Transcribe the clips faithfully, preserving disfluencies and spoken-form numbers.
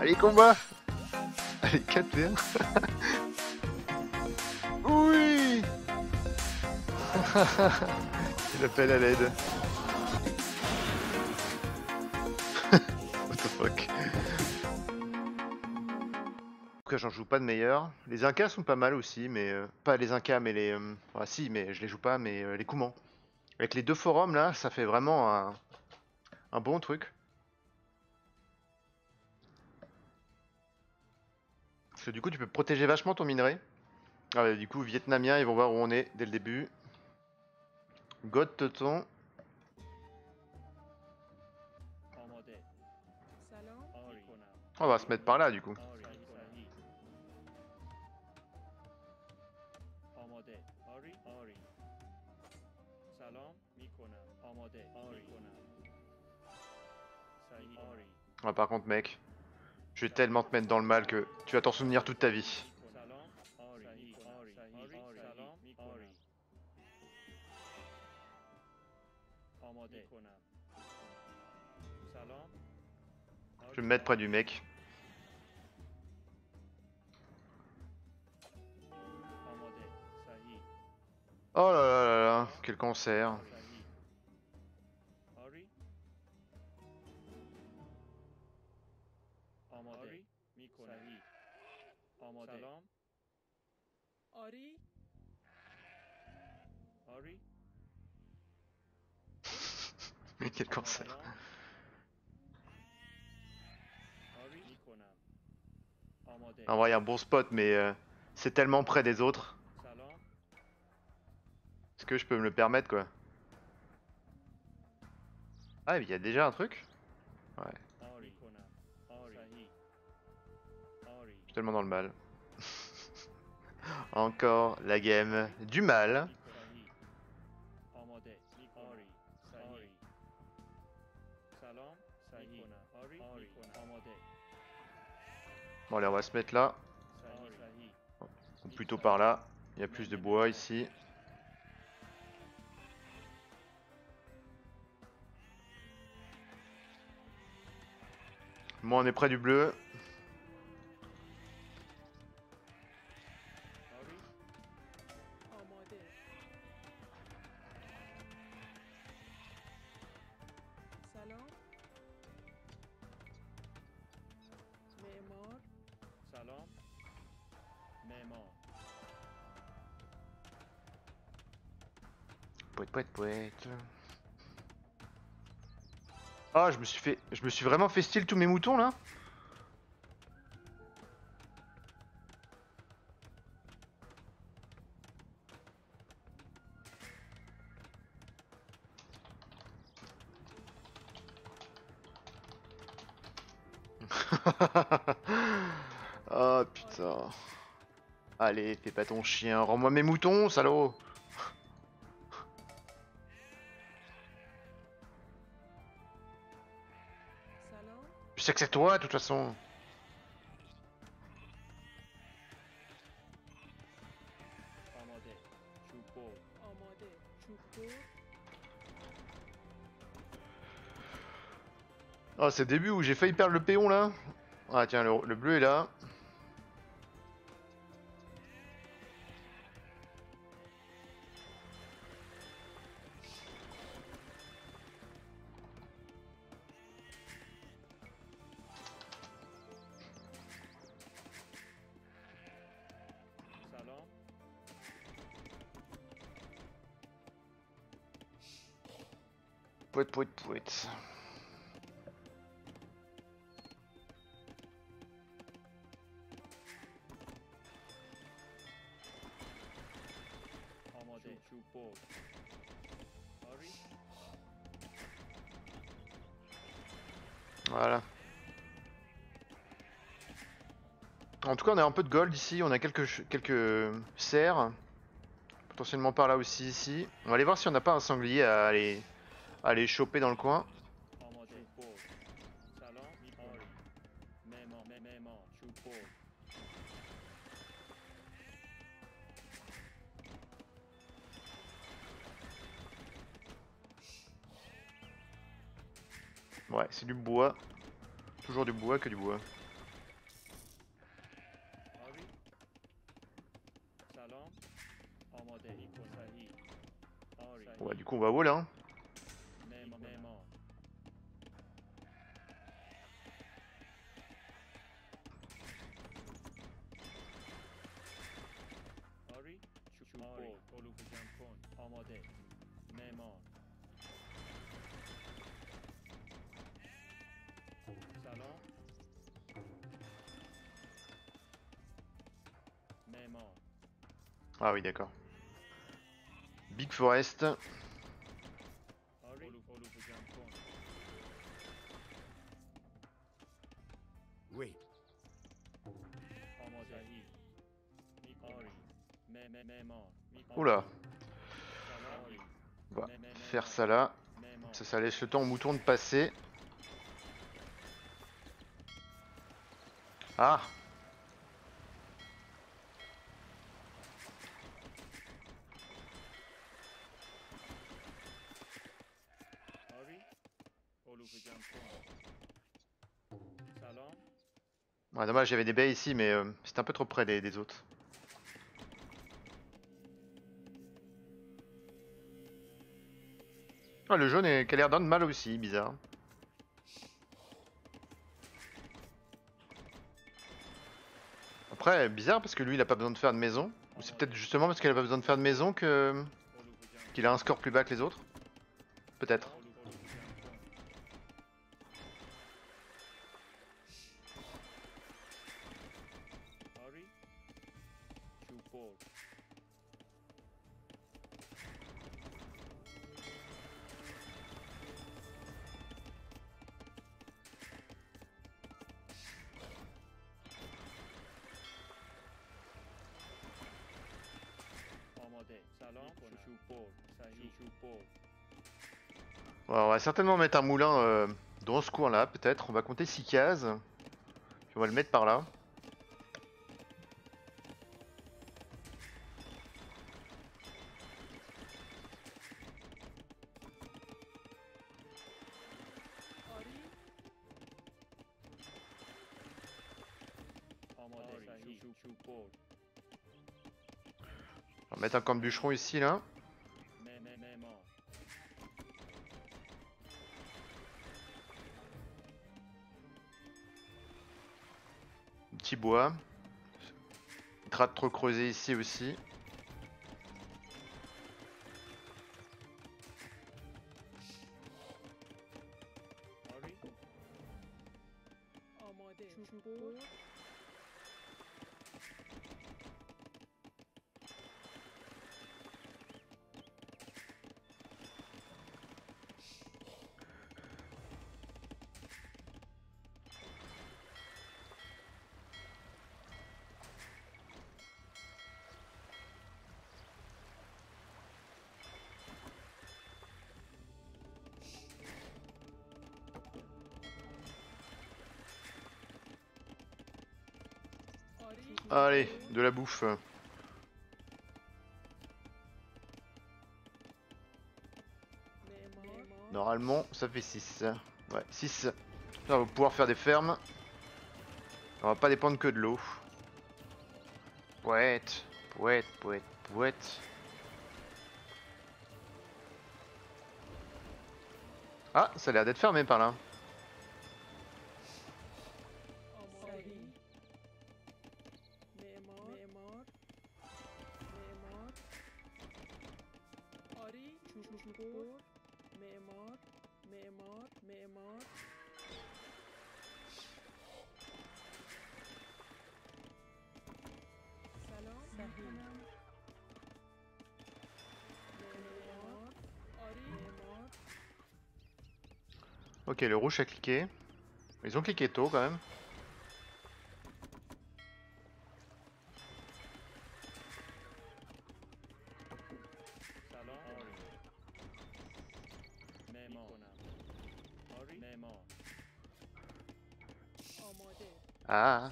Allez, combat. Allez, quatre v un. Oui. Il appelle à l'aide. What the fuck. Pourquoi j'en joue pas de meilleur? Les Incas sont pas mal aussi, mais... Euh, pas les Incas, mais les... Euh, enfin, si, mais je les joue pas, mais euh, les Coumans. Avec les deux forums, là, ça fait vraiment un, un bon truc. Parce que du coup, tu peux protéger vachement ton minerai. Ah, du coup, vietnamiens, ils vont voir où on est dès le début. God Teuton. On va se mettre par là, du coup. Ah, par contre, mec, je vais tellement te mettre dans le mal que tu vas t'en souvenir toute ta vie. Je vais me mettre près du mec. Oh là là là là, quel cancer. Mais quel cancer. En vrai, il y a un bon spot, mais euh, c'est tellement près des autres. Est-ce que je peux me le permettre, quoi? Ah, mais il y a déjà un truc? Ouais. Je suis tellement dans le mal. Encore la game du mal. Bon, allez, on va se mettre là. Ou plutôt par là. Il y a plus de bois ici. Moi, on est près du bleu. Ah, je me suis fait, je me suis vraiment fait steal tous mes moutons là. Oh putain. Allez, fais pas ton chien, rends-moi mes moutons, salaud. Je sais que c'est toi de toute façon. Oh, c'est le début où j'ai failli perdre le péon là. Ah tiens, le, le bleu est là. Pouet, pouet, pouet. Voilà. En tout cas, on a un peu de gold ici. On a quelques quelques cerfs. Potentiellement par là aussi ici. On va aller voir si on n'a pas un sanglier à aller. Allez, choper dans le coin. Ouais, c'est du bois. Toujours du bois que du bois. Bon bah du coup on va wall, hein. Ah oui d'accord. Big Forest. Oui. Oula. On va faire ça là. Ça, ça laisse le temps au mouton de passer. Ah. Ouais, dommage, j'avais des baies ici, mais euh, c'était un peu trop près des, des autres. Ah, le jaune est, qui a l'air d'un de mal aussi, bizarre. Après, bizarre parce que lui il a pas besoin de faire de maison. Ou c'est peut-être justement parce qu'il a pas besoin de faire de maison que qu'il a un score plus bas que les autres. Peut-être. On va certainement mettre un moulin euh, dans ce coin là, peut-être. On va compter six cases. Puis on va le mettre par là. On va mettre un camp de bûcheron ici là. Bois, il traite trop creusé ici aussi. Allez, de la bouffe. Normalement, ça fait six. Ouais, six. Là, on va pouvoir faire des fermes. On va pas dépendre que de l'eau. Poète, poète, poète, poète. Ah, ça a l'air d'être fermé par là. Ok, le rouge a cliqué. Ils ont cliqué tôt quand même. Ah.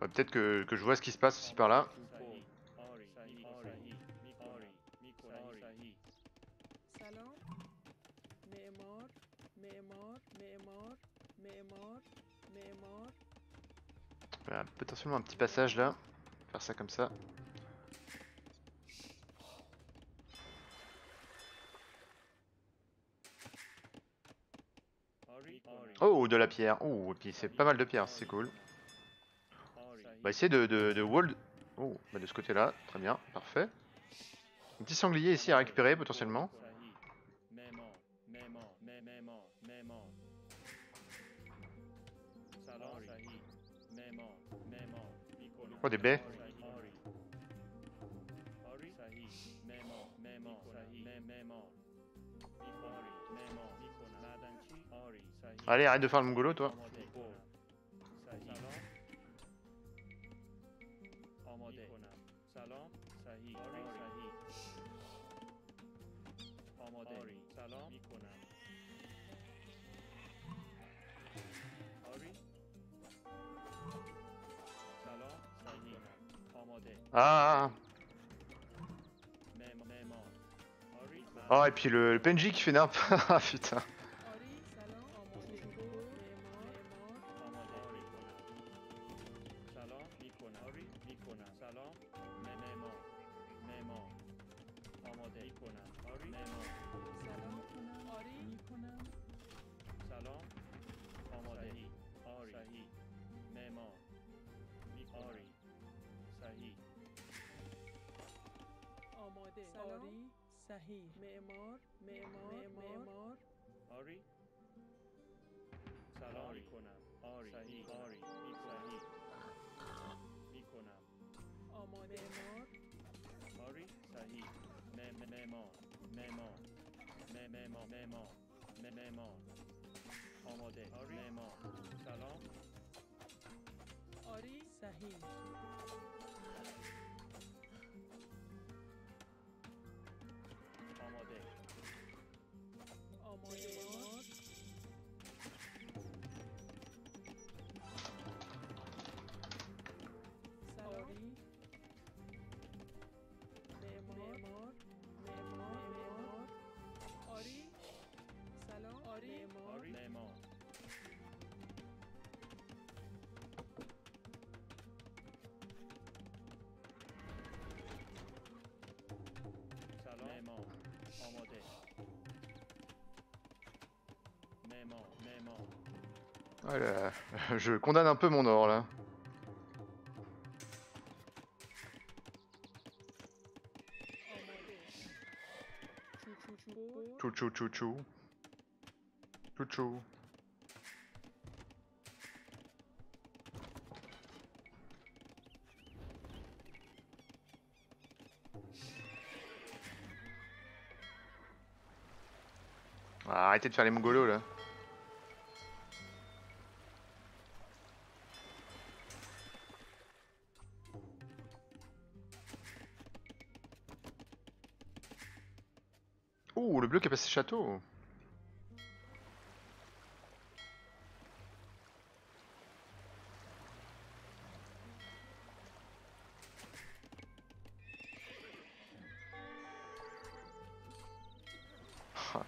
Ouais, peut-être que, que je vois ce qui se passe aussi par là. Salam. Voilà, potentiellement un petit passage là. Faire ça comme ça. Oh, de la pierre. Oh, et puis c'est pas mal de pierre, c'est cool. On va essayer de, de, de wall. Oh, bah de ce côté-là, très bien, parfait. Un petit sanglier ici à récupérer potentiellement. Oh, des baies. Allez, arrête de faire le mongolo, toi. Ah. Oh, et puis le, le P N J qui fait n'importe quoi. Ah putain. Voilà. Je condamne un peu mon or là. Chou chou chou chou. Chou chou. Ah, arrêtez de faire les mongolos là. Le bleu qui est passé château. Oh,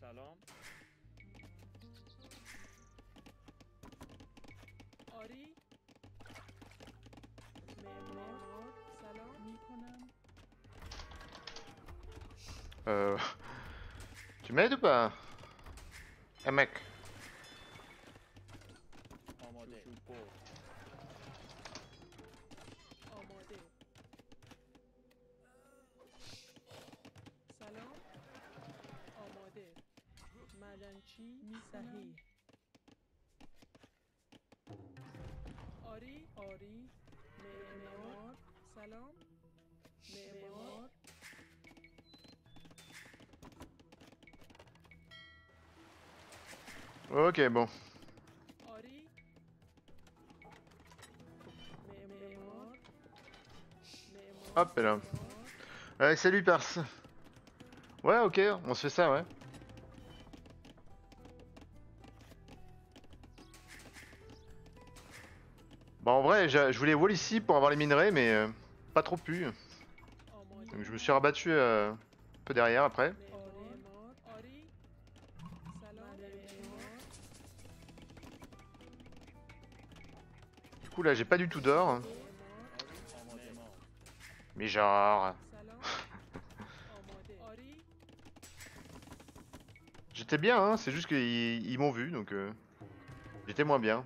salam. Euh... Tu m'aides ou pas? Eh mec. Ok, bon. Hop là. Allez, salut Pars. Ouais, ok, on se fait ça, ouais. Bah en vrai, je voulais wall ici pour avoir les minerais, mais euh, pas trop pu. Donc je me suis rabattu à... peu derrière après. Du coup là j'ai pas du tout d'or. Mais genre... J'étais bien hein, c'est juste qu'ils m'ont vu donc... Euh... J'étais moins bien.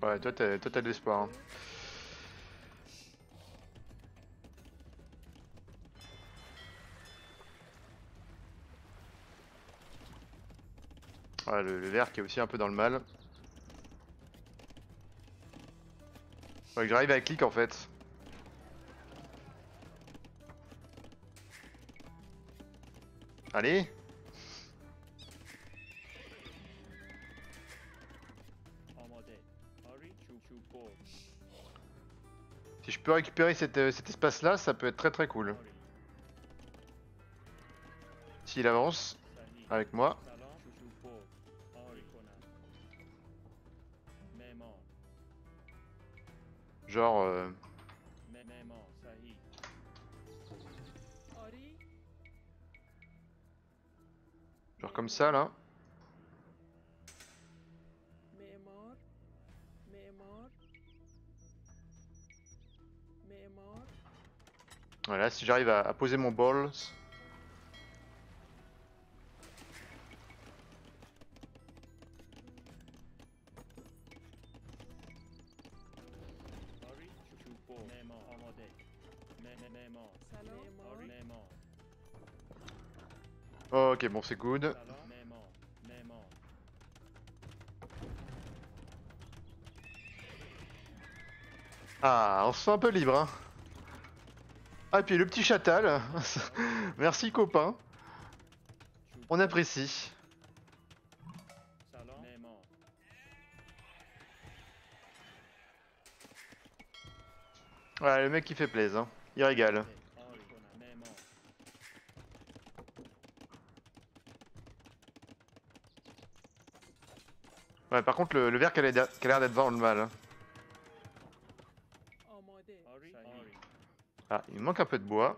Ouais, toi t'as de l'espoir. Hein. Ouais, le, le vert qui est aussi un peu dans le mal. Ouais, j'arrive à clic en fait. Allez! Si je peux récupérer cet, euh, cet espace là, ça peut être très très cool. S'il avance avec moi. Genre... Euh... Genre comme ça là. Voilà, si j'arrive à, à poser mon balls. Oh, ok, bon, c'est good. Ah, on se sent un peu libre, hein. Ah et puis le petit chatal, merci copain, on apprécie. Ouais le mec il fait plaisir, hein. Il régale. Ouais par contre le, le vert qui a l'air d'être dans le mal. Hein. Ah, il manque un peu de bois.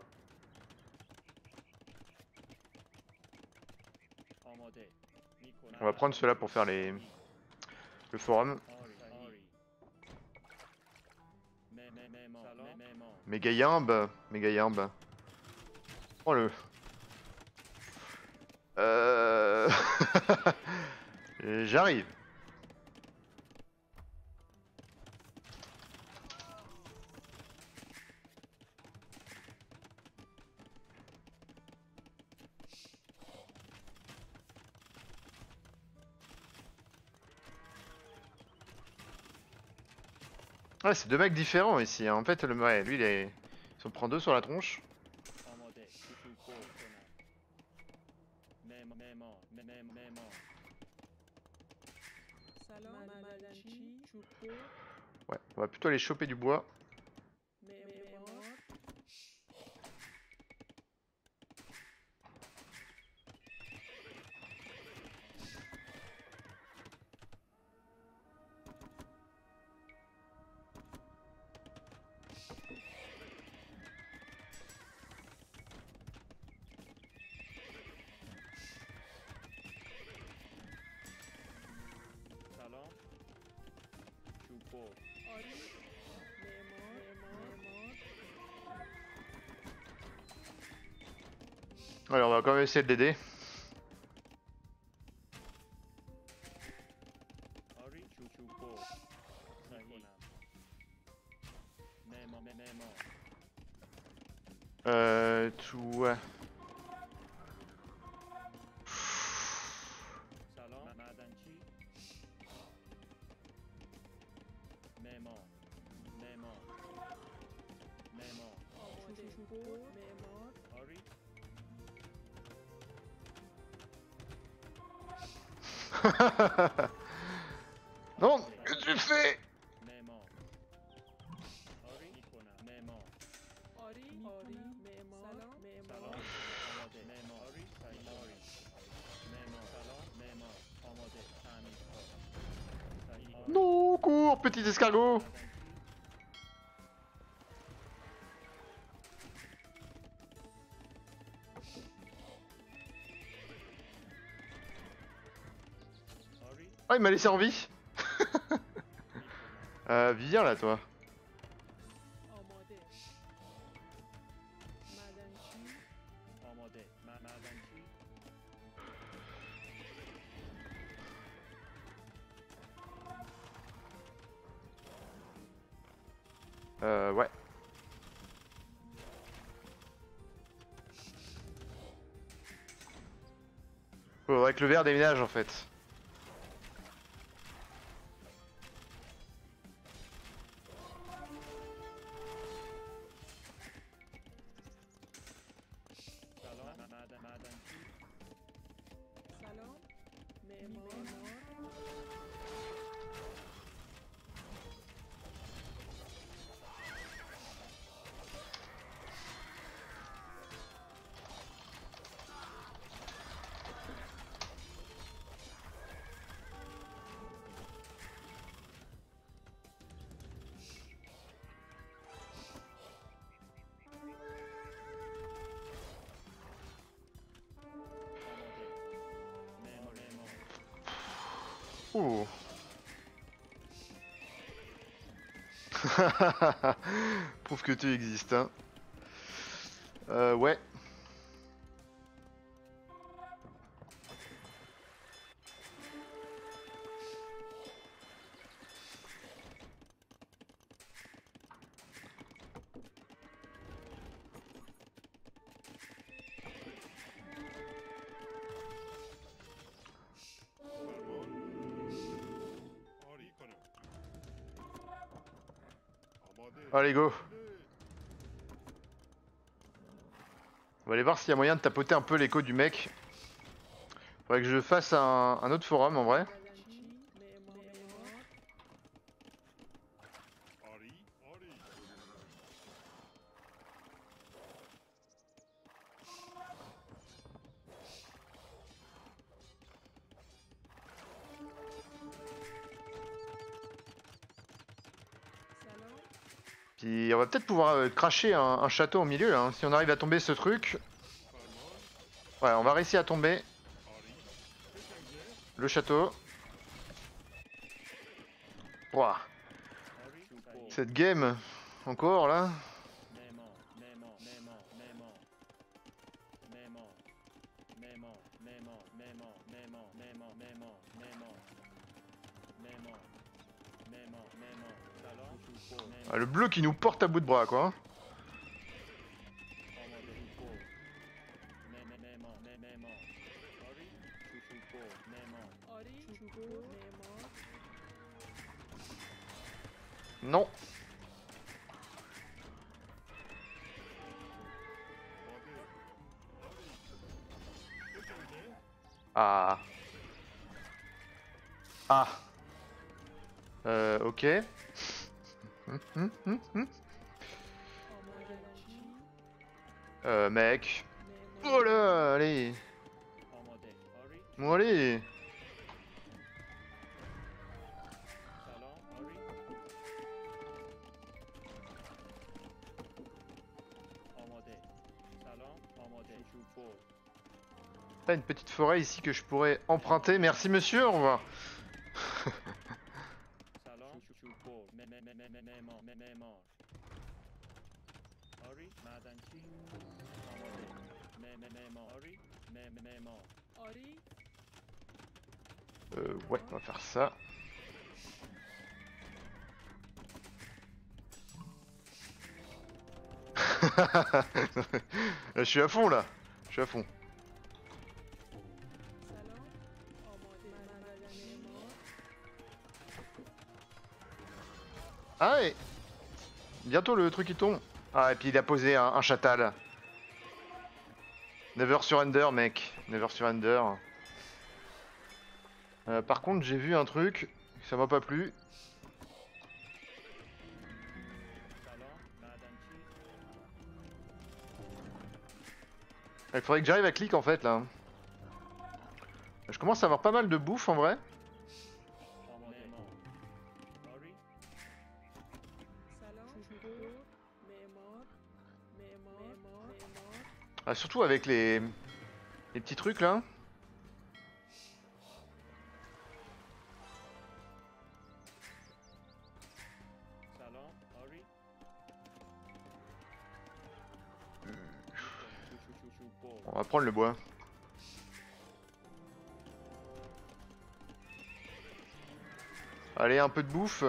On va prendre cela pour faire les... le forum. Méga yambe, méga yambe. Oh le. Euh... J'arrive. Ouais, c'est deux mecs différents ici. En fait, le ouais, lui, il est... il s'en prend deux sur la tronche. Ouais, on va plutôt aller choper du bois. Alors on va quand même essayer de l'aider. Euh... Tout... Non, que tu fais? cours, petit escargot. Oh, il m'a laissé en vie. euh, viens là, toi. Euh, ouais. Faudrait que le verre déménage en fait. Ouh. Prouve que tu existes, hein. Euh, ouais. Allez go. On va aller voir s'il y a moyen de tapoter un peu l'écho du mec. Faudrait que je fasse un, un autre forum en vrai. Et on va peut-être pouvoir euh, cracher un, un château au milieu, hein, si on arrive à tomber ce truc. Ouais, on va réussir à tomber le château. Ouah. Cette game, encore là. Ah, le bleu qui nous porte à bout de bras quoi. Non. Ah. Ah. Euh, ok. Hum, hum, hum, hum. Euh, mec. Oh là, allez. Bon, allez. T'as une petite forêt ici que je pourrais emprunter. Merci, monsieur. Au revoir. Euh, ouais, on va faire ça. Je suis à fond là, je suis à fond. Ah et... bientôt le truc il tombe. Ah et puis il a posé un, un chatal. Never surrender mec, never surrender. Euh, par contre j'ai vu un truc, ça m'a pas plu. Il faudrait que j'arrive à cliquer en fait là. Je commence à avoir pas mal de bouffe en vrai. Ah, surtout avec les... les petits trucs là. On va prendre le bois. Allez, un peu de bouffe.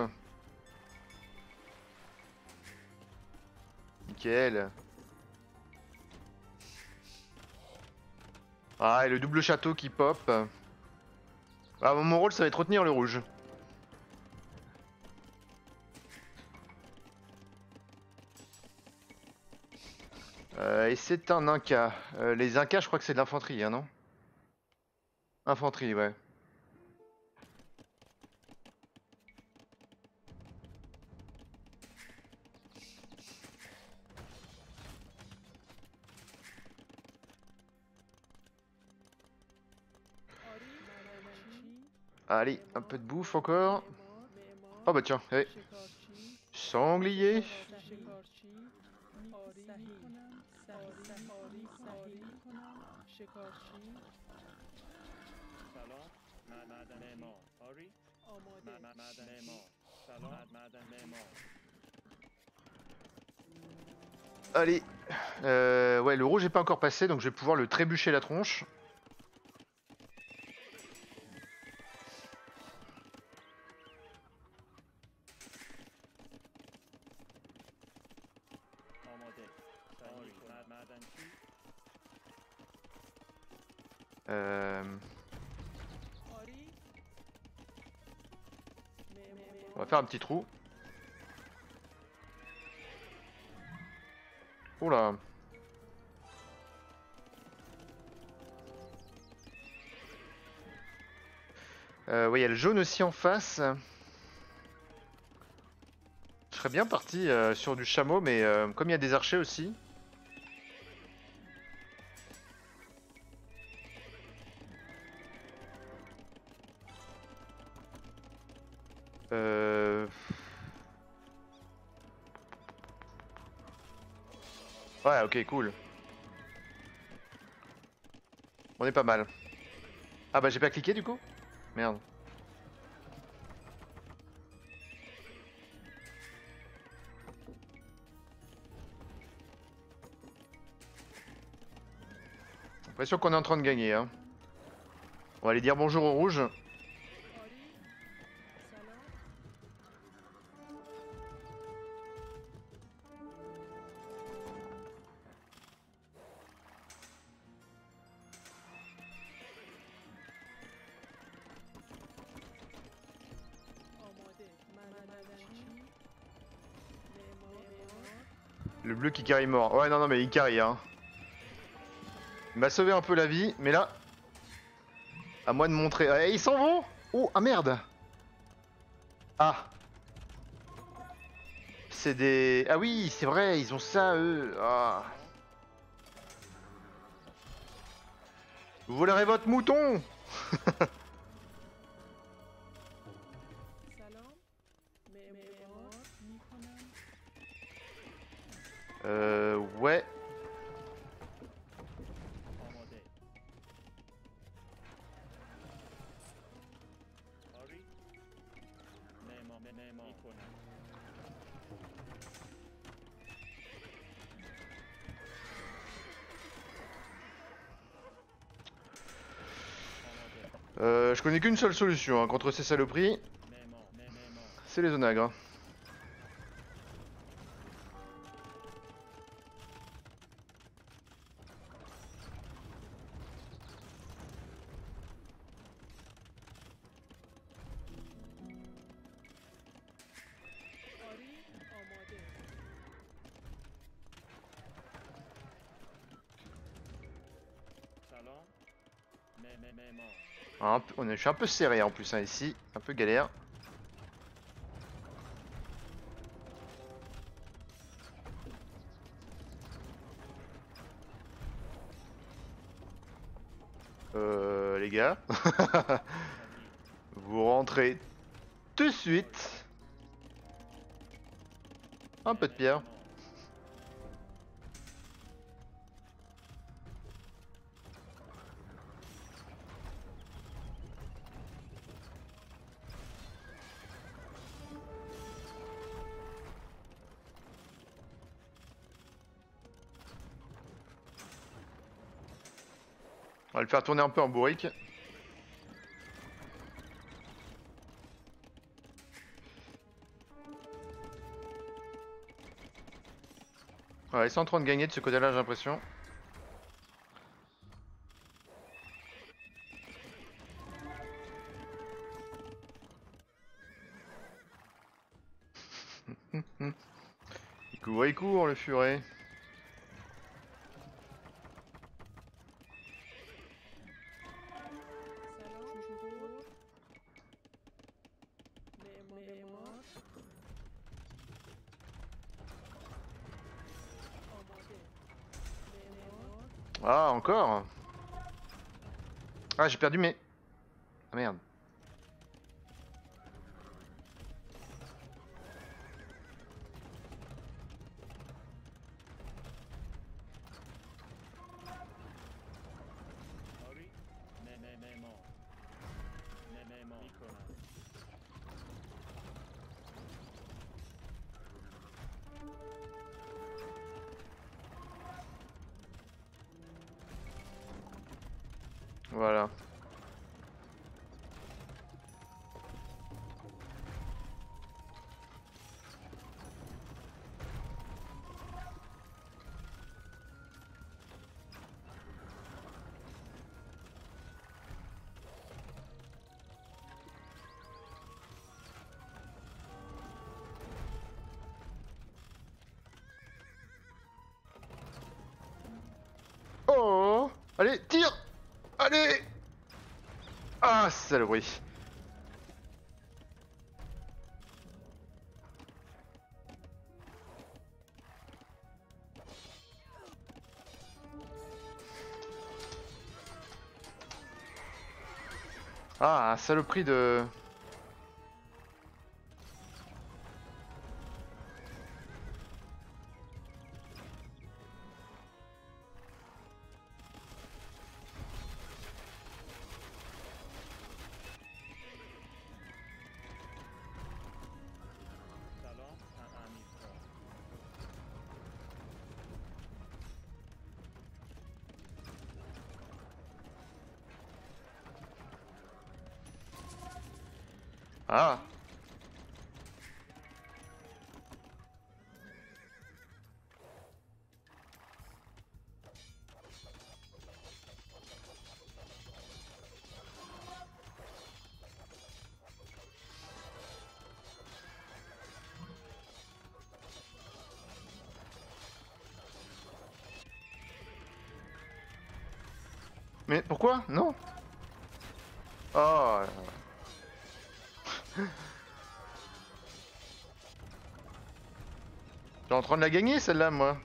Nickel. Ah, et le double château qui pop. Ah, mon rôle, ça va être retenir le rouge. Euh, et c'est un Inca. Euh, les Incas, je crois que c'est de l'infanterie, hein, non? Infanterie, ouais. Allez, un peu de bouffe encore. Oh bah tiens, allez. Sanglier. Allez, euh, ouais, le rouge n'est pas encore passé, donc je vais pouvoir le trébucher la tronche. Euh... On va faire un petit trou. Oula. Euh, oui, il y a le jaune aussi en face. Je serais bien parti euh, sur du chameau, mais euh, comme il y a des archers aussi. Euh... Ouais, ok, cool. On est pas mal. Ah bah j'ai pas cliqué du coup? Merde. J'ai l'impression qu'on est en train de gagner, hein. On va aller dire bonjour au rouge. Le bleu qui carry mort. Ouais, non, non, mais il carry, hein. Il m'a sauvé un peu la vie, mais là... À moi de montrer... Eh, ils s'en vont! Oh, ah merde! Ah! C'est des... Ah oui, c'est vrai, ils ont ça, eux. Ah. Vous volerez votre mouton! Euh... Ouais. Euh, je connais qu'une seule solution hein, contre ces saloperies. C'est les onagres. Un peu, on est, je suis un peu serré en plus hein, ici, un peu galère. Euh, les gars, vous rentrez tout de suite. Un peu de pierre. On va le faire tourner un peu en bourrique. Ouais, ils sont en train de gagner de ce côté-là, j'ai l'impression. Il court, il court, le furet. Ah, encore? Ah, j'ai perdu mes... Ah merde. Voilà. Oh, allez, tire. Allez! Ah, salerie! Ah, un saloperie de... Ah. Mais pourquoi? Non. Oh. T'es en train de la gagner celle-là, moi.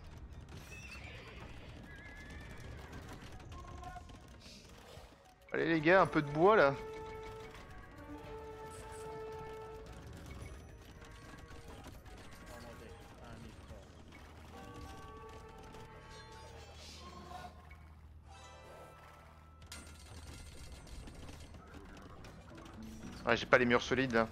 Allez les gars, un peu de bois là. Ah, j'ai pas les murs solides là.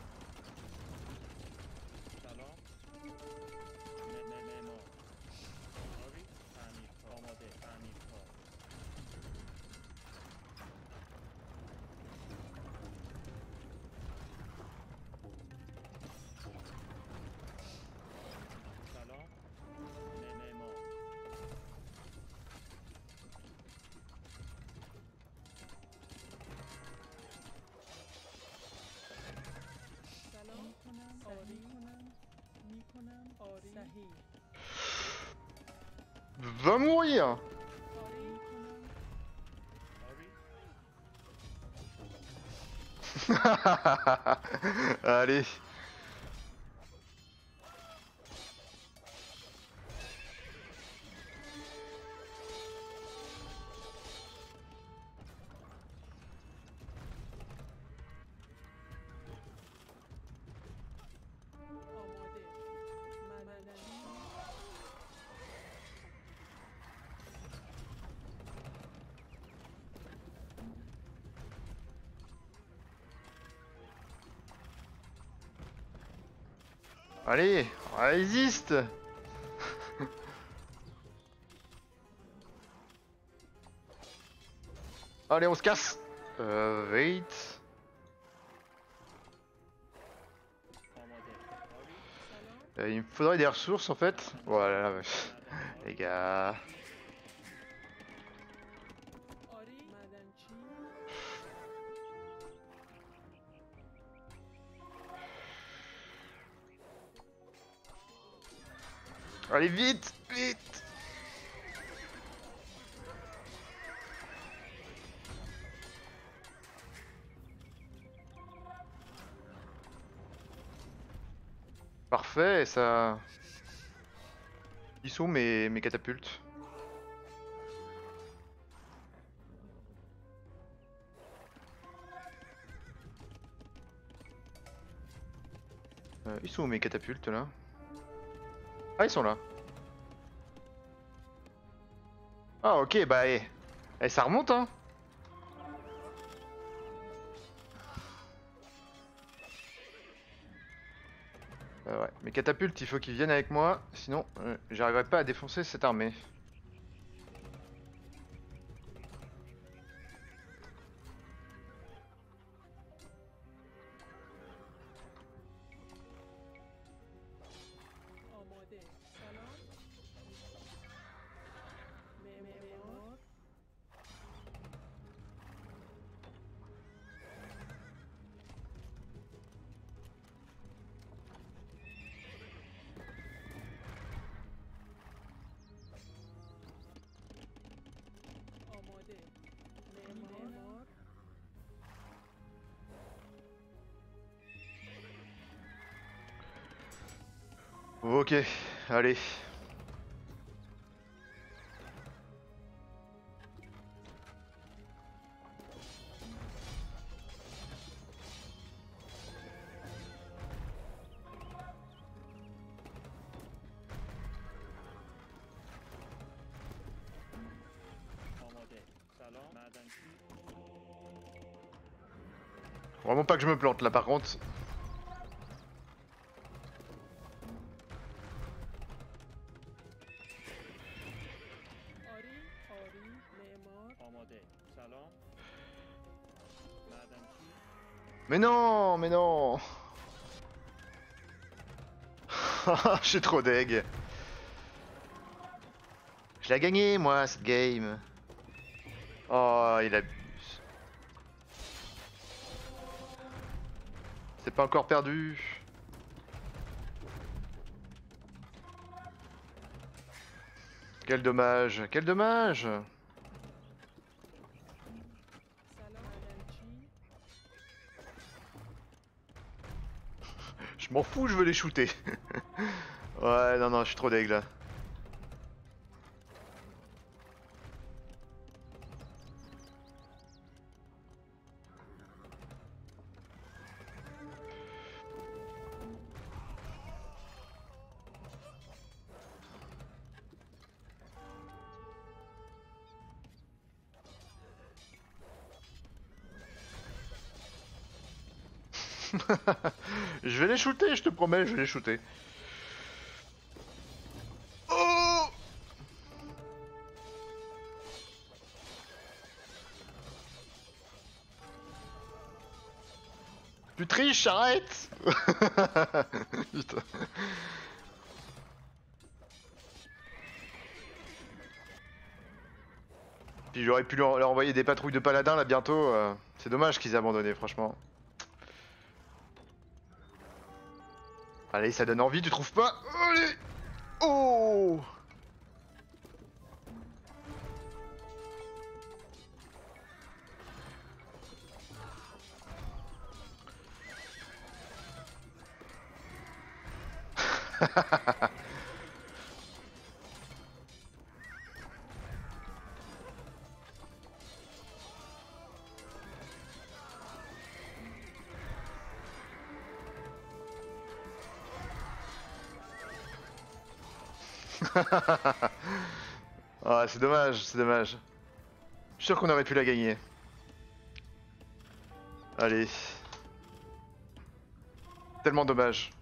Va mourir. Allez. Allez, résiste. Allez, on se casse. Euh, wait. Euh, il me faudrait des ressources en fait. Voilà, oh les gars. Allez, vite, vite. Parfait, ça... Ils sont où mes, mes catapultes? euh, Ils sont où mes catapultes là? Ah, ils sont là. Ah ok, bah eh, eh ça remonte hein. Euh, ouais, mes catapultes, il faut qu'ils viennent avec moi, sinon euh, j'arriverai pas à défoncer cette armée. Ok, allez. Vraiment pas que je me plante là par contre. Mais non, mais non. Je suis trop deg. Je l'ai gagné moi cette game. Oh, il abuse. C'est pas encore perdu. Quel dommage, quel dommage. Je m'en fous, je veux les shooter. Ouais, non, non, je suis trop deg là. Je vais les shooter, je te promets, je vais les shooter. Oh, tu triches, arrête. Putain. Puis j'aurais pu leur, leur envoyer des patrouilles de paladins là bientôt. Euh, c'est dommage qu'ils aient abandonné, franchement. Allez, ça donne envie, tu trouves pas? Allez! Oh! Ah, c'est dommage, c'est dommage. Je suis sûr qu'on aurait pu la gagner. Allez. Tellement dommage.